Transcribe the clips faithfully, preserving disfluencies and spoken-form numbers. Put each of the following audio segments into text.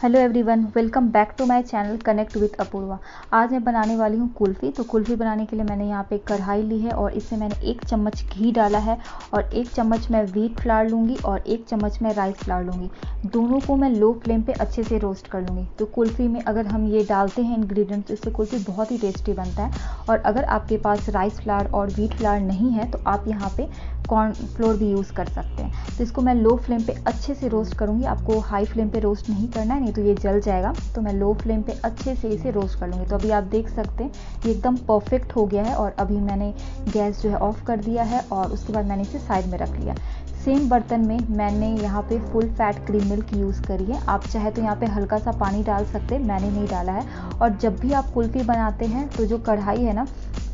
Hello everyone, welcome back to my channel Connect with Apoorva. आज मैं बनाने वाली हूँ कुल्फ़ी। तो कुल्फ़ी बनाने के लिए मैंने यहाँ पे कढ़ाई ली है और इसमें मैंने एक चम्मच घी डाला है और एक चम्मच मैं व्हीट फ्लावर लूँगी और एक चम्मच मैं राइस फ्लावर लूँगी। दोनों को मैं लो फ्लेम पे अच्छे से रोस्ट कर लूँगी। तो कुल्फ़ी में अगर हम ये डालते हैं इन्ग्रीडियंट्स, इससे कुल्फ़ी बहुत ही टेस्टी बनता है। और अगर आपके पास राइस फ्लावर और व्हीट फ्लावर नहीं है तो आप यहाँ पे कॉर्न फ्लोर भी यूज़ कर सकते हैं। तो इसको मैं लो फ्लेम पे अच्छे से रोस्ट करूँगी। आपको हाई फ्लेम पे रोस्ट नहीं करना है, नहीं तो ये जल जाएगा। तो मैं लो फ्लेम पे अच्छे से इसे रोस्ट कर लूँगी। तो अभी आप देख सकते हैं ये एकदम परफेक्ट हो गया है। और अभी मैंने गैस जो है ऑफ कर दिया है और उसके बाद मैंने इसे साइड में रख लिया। सेम बर्तन में मैंने यहाँ पे full fat cream milk use करी है। आप चाहे तो यहाँ पे हल्का सा पानी डाल सकते हैं, मैंने नहीं डाला है। और जब भी आप कुल्फ़ी बनाते हैं तो जो कढ़ाई है ना,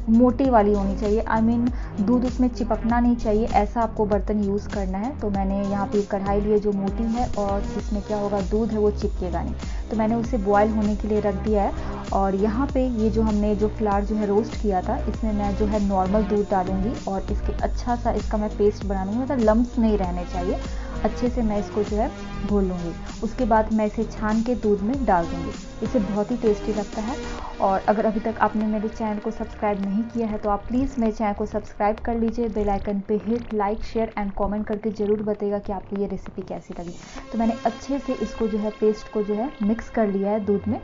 मोटी वाली होनी चाहिए। आई मीन दूध उसमें चिपकना नहीं चाहिए, ऐसा आपको बर्तन यूज़ करना है। तो मैंने यहाँ पे कढ़ाई लिए जो मोटी है और इसमें क्या होगा, दूध है वो चिपकेगा नहीं। तो मैंने उसे बॉयल होने के लिए रख दिया है। और यहाँ पे ये जो हमने जो फ्लावर जो है रोस्ट किया था, इसमें मैं जो है नॉर्मल दूध डालूँगी और इसके अच्छा सा इसका मैं पेस्ट बना लूँगी। मतलब लम्ब्स नहीं रहने चाहिए। अच्छे से मैं इसको जो है घोल लूँगी। उसके बाद मैं इसे छान के दूध में डाल दूँगी। इसे बहुत ही टेस्टी लगता है। और अगर अभी तक आपने मेरे चैनल को सब्सक्राइब नहीं किया है तो आप प्लीज़ मेरे चैनल को सब्सक्राइब कर लीजिए। बेल आइकन पे hit like share and comment करके ज़रूर बताइएगा कि आपको ये रेसिपी कैसी लगी। तो मैंने अच्छे से इसको जो है पेस्ट को जो है मिक्स कर लिया है दूध में।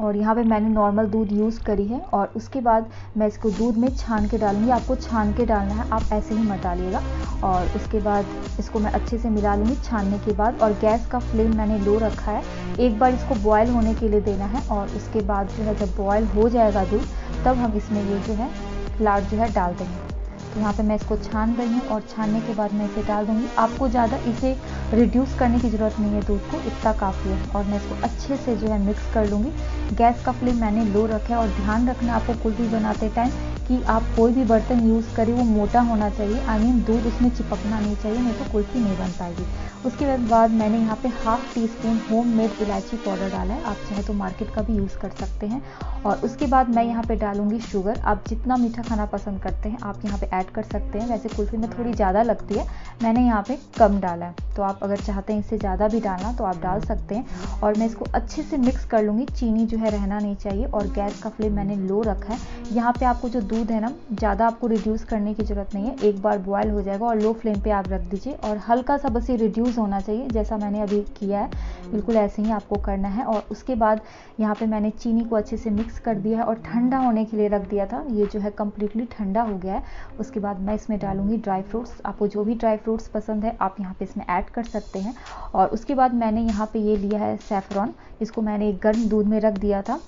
और यहाँ पे मैंने नॉर्मल दूध यूज़ करी है। और उसके बाद मैं इसको दूध में छान के डालूँगी। आपको छान के डालना है, आप ऐसे ही मत डालिएगा। और उसके बाद इसको मैं अच्छे से मिला लूँगी छानने के बाद। और गैस का फ्लेम मैंने लो रखा है। एक बार इसको बॉयल होने के लिए देना है। और उसके बाद जो है जब बॉयल हो जाएगा दूध, तब हम इसमें ये जो है फ्लावर जो है डाल देंगे। तो यहाँ पे मैं इसको छान रही हूँ और छानने के बाद मैं इसे डाल दूँगी। आपको ज़्यादा इसे रिड्यूस करने की ज़रूरत नहीं है, दूध को इतना काफ़ी है। और मैं इसको अच्छे से जो है मिक्स कर लूँगी। गैस का फ्लेम मैंने लो रखा है। और ध्यान रखना आपको कुल्फ़ी बनाते टाइम कि आप कोई भी बर्तन यूज़ करें वो मोटा होना चाहिए। आई मीन दूध उसमें चिपकना नहीं चाहिए, नहीं तो कुल्फ़ी नहीं बन पाएगी। उसके बाद मैंने यहाँ पे half teaspoon homemade इलायची पाउडर डाला है। आप चाहे तो मार्केट का भी यूज़ कर सकते हैं। और उसके बाद मैं यहाँ पे डालूँगी शुगर। आप जितना मीठा खाना पसंद करते हैं आप यहाँ पर ऐड कर सकते हैं। वैसे कुल्फ़ी में थोड़ी ज़्यादा लगती है, मैंने यहाँ पर कम डाला है। तो आप अगर चाहते हैं इससे ज़्यादा भी डालना तो आप डाल सकते हैं। और मैं इसको अच्छे से मिक्स कर लूँगी। चीनी जो है रहना नहीं चाहिए। और गैस का फ्लेम मैंने लो रखा है। यहाँ पर आपको जो दूध है ना, ज़्यादा आपको रिड्यूस करने की ज़रूरत नहीं है। एक बार बॉयल हो जाएगा और लो फ्लेम पे आप रख दीजिए। और हल्का सा बस ये रिड्यूस होना चाहिए, जैसा मैंने अभी किया है बिल्कुल ऐसे ही आपको करना है। और उसके बाद यहाँ पे मैंने चीनी को अच्छे से मिक्स कर दिया है और ठंडा होने के लिए रख दिया था। ये जो है कम्प्लीटली ठंडा हो गया है। उसके बाद मैं इसमें डालूँगी ड्राई फ्रूट्स। आपको जो भी ड्राई फ्रूट्स पसंद है आप यहाँ पर इसमें ऐड कर सकते हैं। और उसके बाद मैंने यहाँ पर ये लिया है सैफरॉन। इसको मैंने गर्म दूध में रख दिया था,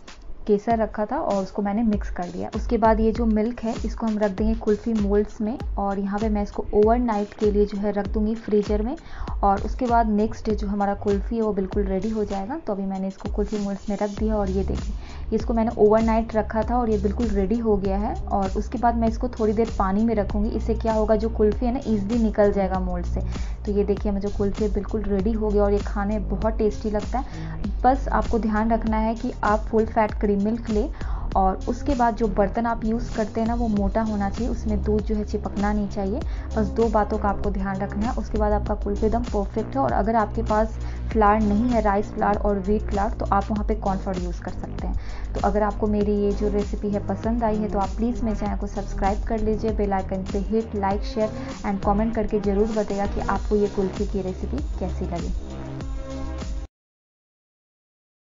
केसर रखा था और उसको मैंने मिक्स कर दिया। उसके बाद ये जो मिल्क है इसको हम रख देंगे कुल्फ़ी मोल्ड्स में। और यहाँ पे मैं इसको ओवरनाइट के लिए जो है रख दूँगी फ्रीजर में। और उसके बाद नेक्स्ट डे जो हमारा कुल्फ़ी है वो बिल्कुल रेडी हो जाएगा। तो अभी मैंने इसको कुल्फ़ी मोल्ड्स में रख दिया। और ये देखिए, इसको मैंने ओवरनाइट रखा था और ये बिल्कुल रेडी हो गया है। और उसके बाद मैं इसको थोड़ी देर पानी में रखूँगी। इससे क्या होगा, जो कुल्फ़ी है ना ईजिली निकल जाएगा मोल्ड से। तो ये देखिए हमारी जो कुल्फ़ी बिल्कुल रेडी हो गया और ये खाने बहुत टेस्टी लगता है। बस आपको ध्यान रखना है कि आप फुल फैट क्रीम मिल्क लें। और उसके बाद जो बर्तन आप यूज़ करते हैं ना वो मोटा होना चाहिए, उसमें दूध जो है चिपकना नहीं चाहिए। बस दो बातों का आपको ध्यान रखना है। उसके बाद आपका कुल्फ़ी एकदम परफेक्ट है। और अगर आपके पास फ्लावर नहीं है, राइस फ्लावर और व्हीट फ्लावर, तो आप वहाँ पे कॉर्न फ्लोर यूज़ कर सकते हैं। तो अगर आपको मेरी ये जो रेसिपी है पसंद आई है तो आप प्लीज़ मेरे चैनल को सब्सक्राइब कर लीजिए। बेल आइकन पे hit like share and comment करके ज़रूर बताइएगा कि आपको ये कुल्फ़ी की रेसिपी कैसी लगी।